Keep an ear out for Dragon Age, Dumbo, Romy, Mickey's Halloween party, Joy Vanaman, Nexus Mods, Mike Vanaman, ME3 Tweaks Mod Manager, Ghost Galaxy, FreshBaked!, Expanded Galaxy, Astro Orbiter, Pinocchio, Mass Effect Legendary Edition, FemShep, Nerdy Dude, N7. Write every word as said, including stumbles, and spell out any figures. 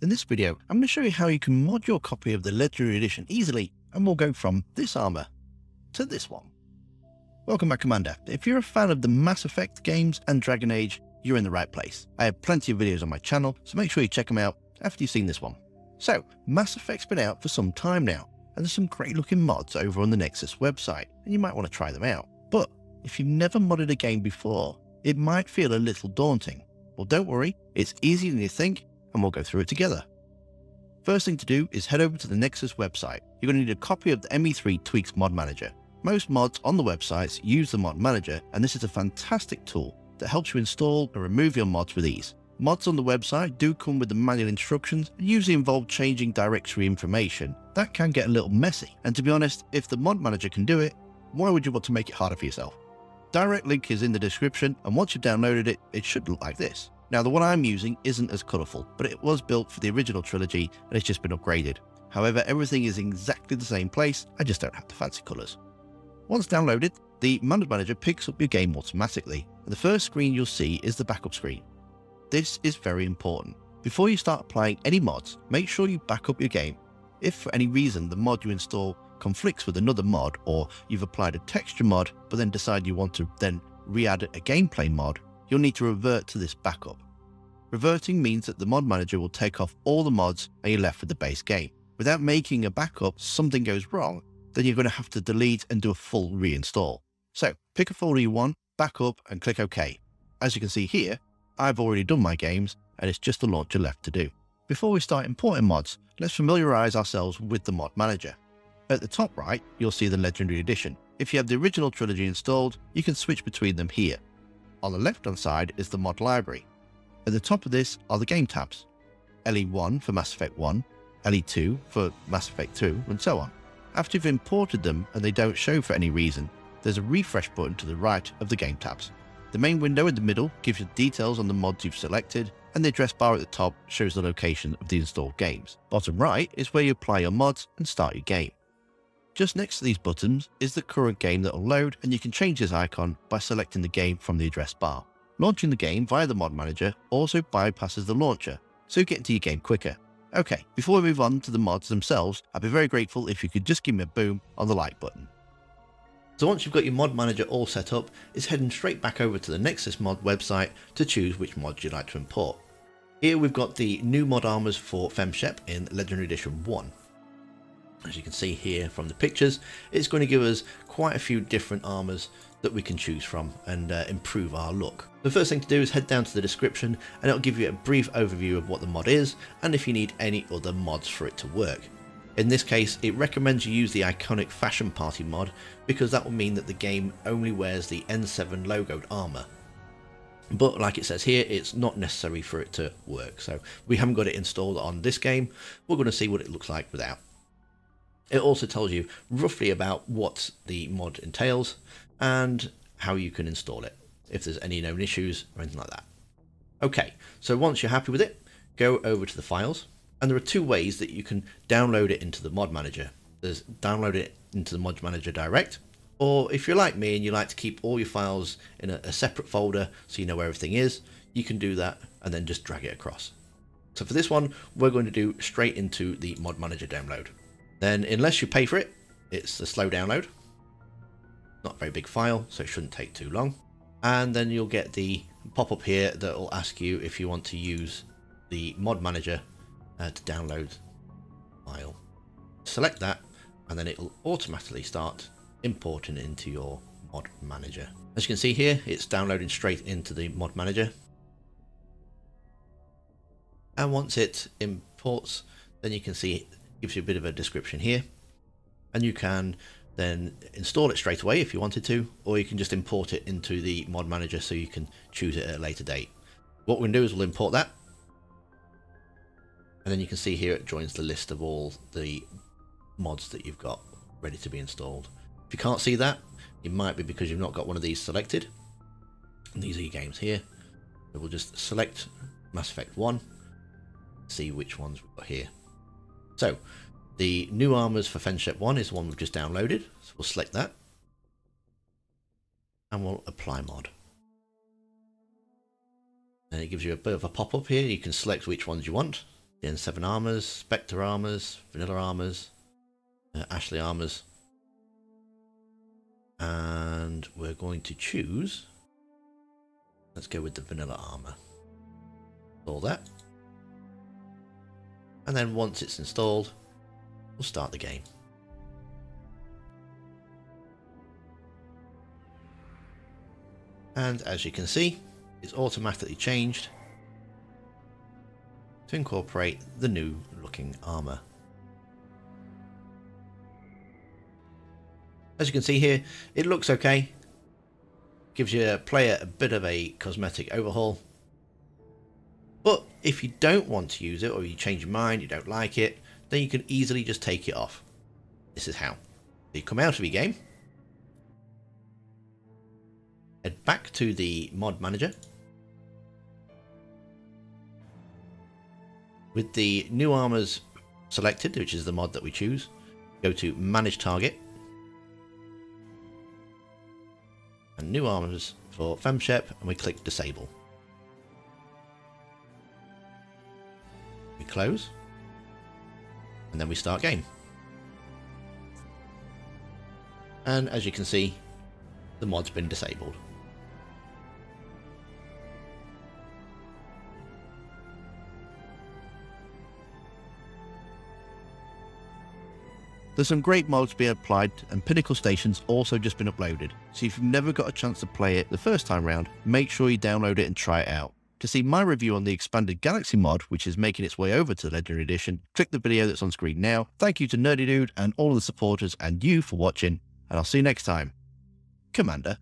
In this video, I'm going to show you how you can mod your copy of the Legendary Edition easily, and we'll go from this armor to this one. Welcome back, Commander. If you're a fan of the Mass Effect games and Dragon Age, you're in the right place. I have plenty of videos on my channel, so make sure you check them out after you've seen this one. So, Mass Effect's been out for some time now, and there's some great looking mods over on the Nexus website, and you might want to try them out. But if you've never modded a game before, it might feel a little daunting. Well, don't worry, it's easier than you think, and we'll go through it together. First thing to do is head over to the Nexus website. You're going to need a copy of the M E three Tweaks Mod Manager. Most mods on the websites use the Mod Manager, and this is a fantastic tool that helps you install and remove your mods with ease. Mods on the website do come with the manual instructions and usually involve changing directory information. That can get a little messy, and to be honest, if the Mod Manager can do it, why would you want to make it harder for yourself? Direct link is in the description, and once you've downloaded it, it should look like this. Now, the one I'm using isn't as colourful, but it was built for the original trilogy and it's just been upgraded. However, everything is exactly the same place, I just don't have the fancy colours. Once downloaded, the Mod Manager picks up your game automatically, and the first screen you'll see is the backup screen. This is very important. Before you start applying any mods, make sure you back up your game. If for any reason the mod you install conflicts with another mod, or you've applied a texture mod but then decide you want to then re-add a gameplay mod, you'll need to revert to this backup. Reverting means that the Mod Manager will take off all the mods and you're left with the base game. Without making a backup, something goes wrong, then you're going to have to delete and do a full reinstall. So pick a folder you want, back up and click OK. As you can see here, I've already done my games and it's just the launcher left to do. Before we start importing mods, let's familiarise ourselves with the Mod Manager. At the top right, you'll see the Legendary Edition. If you have the original trilogy installed, you can switch between them here. On the left hand side is the mod library. At the top of this are the game tabs. L E one for Mass Effect one, L E two for Mass Effect two, and so on. After you've imported them and they don't show for any reason, there's a refresh button to the right of the game tabs. The main window in the middle gives you details on the mods you've selected, and the address bar at the top shows the location of the installed games. Bottom right is where you apply your mods and start your game. Just next to these buttons is the current game that will load, and you can change this icon by selecting the game from the address bar. Launching the game via the Mod Manager also bypasses the launcher, so you get into your game quicker. Okay, before we move on to the mods themselves, I'd be very grateful if you could just give me a boom on the like button. So once you've got your Mod Manager all set up, it's heading straight back over to the Nexus Mod website to choose which mods you'd like to import. Here we've got the new mod armors for FemShep in Legendary Edition one. As you can see here from the pictures, it's going to give us quite a few different armors that we can choose from and uh, improve our look. The first thing to do is head down to the description, and it'll give you a brief overview of what the mod is and if you need any other mods for it to work. In this case, it recommends you use the iconic Fashion Party mod, because that will mean that the game only wears the N seven logoed armor. But like it says here, it's not necessary for it to work, so we haven't got it installed on this game. We're going to see what it looks like without. It also tells you roughly about what the mod entails and how you can install it, if there's any known issues or anything like that. Okay, so once you're happy with it, go over to the files, and there are two ways that you can download it into the Mod Manager. There's download it into the Mod Manager direct, or if you're like me and you like to keep all your files in a, a separate folder so you know where everything is, you can do that and then just drag it across. So for this one, we're going to do straight into the Mod Manager download. Then, unless you pay for it, it's a slow download. Not a very big file, so it shouldn't take too long. And then you'll get the pop-up here that will ask you if you want to use the Mod Manager uh, to download the file. Select that, and then it will automatically start importing it into your Mod Manager. As you can see here, it's downloading straight into the Mod Manager. And once it imports, then you can see it gives you a bit of a description here, and you can then install it straight away if you wanted to, or you can just import it into the Mod Manager so you can choose it at a later date. What we're going to do is we'll import that, and then you can see here it joins the list of all the mods that you've got ready to be installed. If you can't see that, it might be because you've not got one of these selected, and these are your games here. So we'll just select Mass Effect one, see which ones we've got here. So the new armors for FemShep one is the one we've just downloaded, so we'll select that and we'll apply mod. And it gives you a bit of a pop-up here, you can select which ones you want, the N seven armors, Spectre armors, vanilla armors, uh, Ashley armors, and we're going to choose, let's go with the vanilla armor. All that, and then once it's installed, we'll start the game. And as you can see, it's automatically changed to incorporate the new looking armor. As you can see here, it looks okay. Gives your player a bit of a cosmetic overhaul. But if you don't want to use it, or you change your mind, you don't like it, then you can easily just take it off. This is how. You come out of your game, head back to the mod manager. With the new armors selected, which is the mod that we choose, go to manage target and new armors for FemShep, and we click disable. We close and then we start game. And as you can see, the mod's been disabled. There's some great mods being applied, and Pinnacle Station's also just been uploaded, so if you've never got a chance to play it the first time round, make sure you download it and try it out. To see my review on the Expanded Galaxy mod, which is making its way over to the Legendary Edition, click the video that's on screen now. Thank you to Nerdy Dude and all of the supporters and you for watching, and I'll see you next time. Commander.